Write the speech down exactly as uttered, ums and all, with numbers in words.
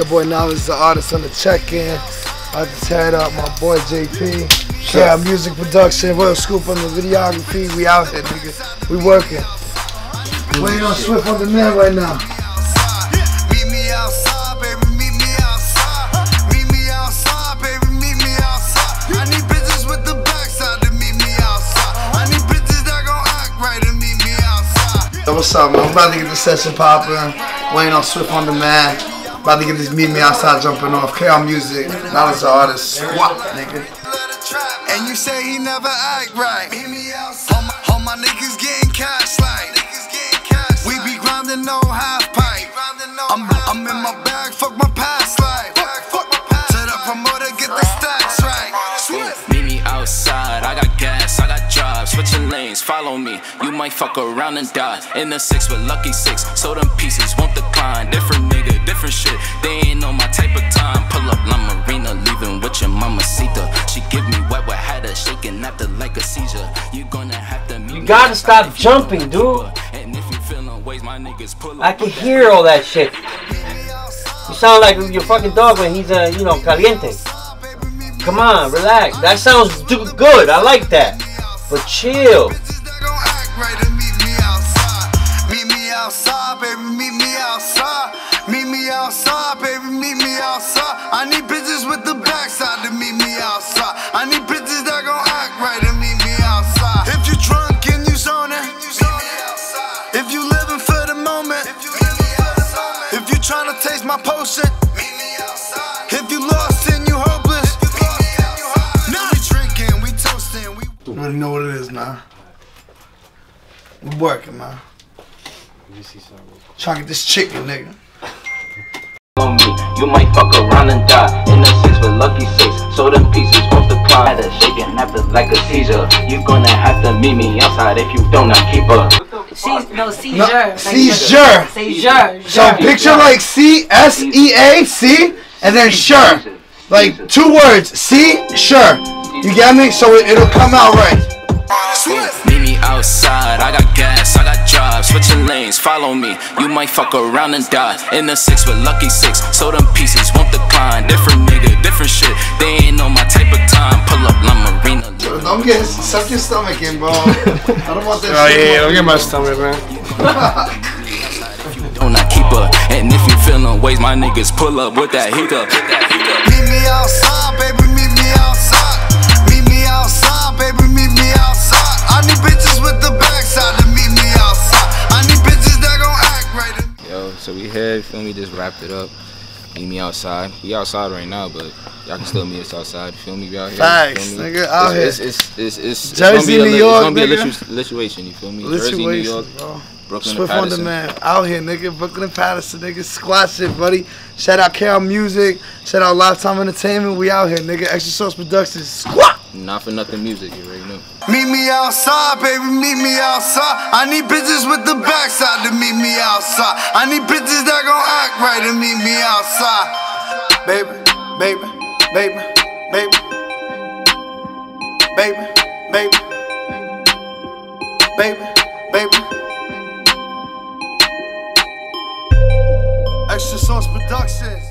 Your boy now is the artist on the check-in. I just had up my boy J P. K R Music Production, Royal Scoop on the videography. We out here, nigga. We working. Waiting on Swift on Demand right now. What's up, man? I'm about to get this session popping. Waiting on Swift on Demand. About to get this Meet Me Outside jumping off. K R Music, not as an artist. Squat, nigga. And you say he never act right. Meet me outside. All my niggas getting cash like. We be grinding no half pipe. I'm, I'm in my bag, fuck my past life. Fuck my past. To the promoter, get the stacks right. Swift. Meet me outside. I got gas, I got drive. Switching lanes, follow me. You might fuck around and die. In the six with lucky six, so them pieces won't decline. Different nigga, different shit, they ain't on my type of time. Pull up La Marina, leaving with your mamacita. She give me wet, wet, had her shaking after like a seizure. You gonna have to meet. You gotta stop jumping, dude. And if you feeling ways, my niggas pull up. I can hear all that shit. You sound like your fucking dog when he's, uh, you know, caliente. Come on, relax. That sounds good. I like that. But chill. Right to meet me outside, meet me outside, baby, meet me outside, meet me outside, baby, meet me outside. I need bitches with the backside to meet me outside. I need bitches that gon' act right to meet me outside. If you drunk and you zoning, if you living for the moment, if you tryna taste my potion, meet me outside. If you lost and you hopeless, now we drinking, we toasting, we. You already know what it is now. We working, man. Let me see something. Trying to get this chicken, nigga. You might fuck around and die. In the six with lucky six, so them pieces won't decline. Had a shaking after like a seizure. You gonna have to meet me outside if you don't not keep her. She's no seizure. No, like seizure. Seizure. So picture like C S E A C and then sure, like two words. C sure. You get me? So it, it'll come out right. Meet me outside, I got gas, I got drive. Switching lanes, follow me, you might fuck around and die. In the six with lucky six, so them pieces won't decline. Different nigga, different shit, they ain't on my type of time. Pull up La Marina. Don't get, suck your stomach in, bro. I don't want that oh, shit. Oh yeah, don't get my stomach, man. Don't I keep her, and if you feelin' ways, my niggas pull up with that heater. Meet me outside, baby, meet me outside. Meet me outside, baby, meet me outside. I need bitches with the backside to meet me outside. I need bitches that gon' act right. Yo, so we here, feel me, just wrapped it up. Meet me outside. We outside right now, but y'all can still meet us outside. Feel me, we out here. Facts, nigga, out here. It's, it's, it's, it's, it's Jersey, New York, nigga. It's gonna be a situation, you feel me? Jersey, New York, bro. Brooklyn Swift on Demand, out here, nigga. Brooklyn and Patterson, nigga. Squad shit, buddy. Shout out K R Music. Shout out Lifetime Entertainment. We out here, nigga. Extra Sauce Productions. Squad. Not for nothing music, you already know. Meet me outside, baby. Meet me outside. I need bitches with the backside to meet me outside. I need bitches that gon' act right to meet me outside. Baby, baby, baby, baby, baby, baby, baby, baby. Extra Sauce Productions.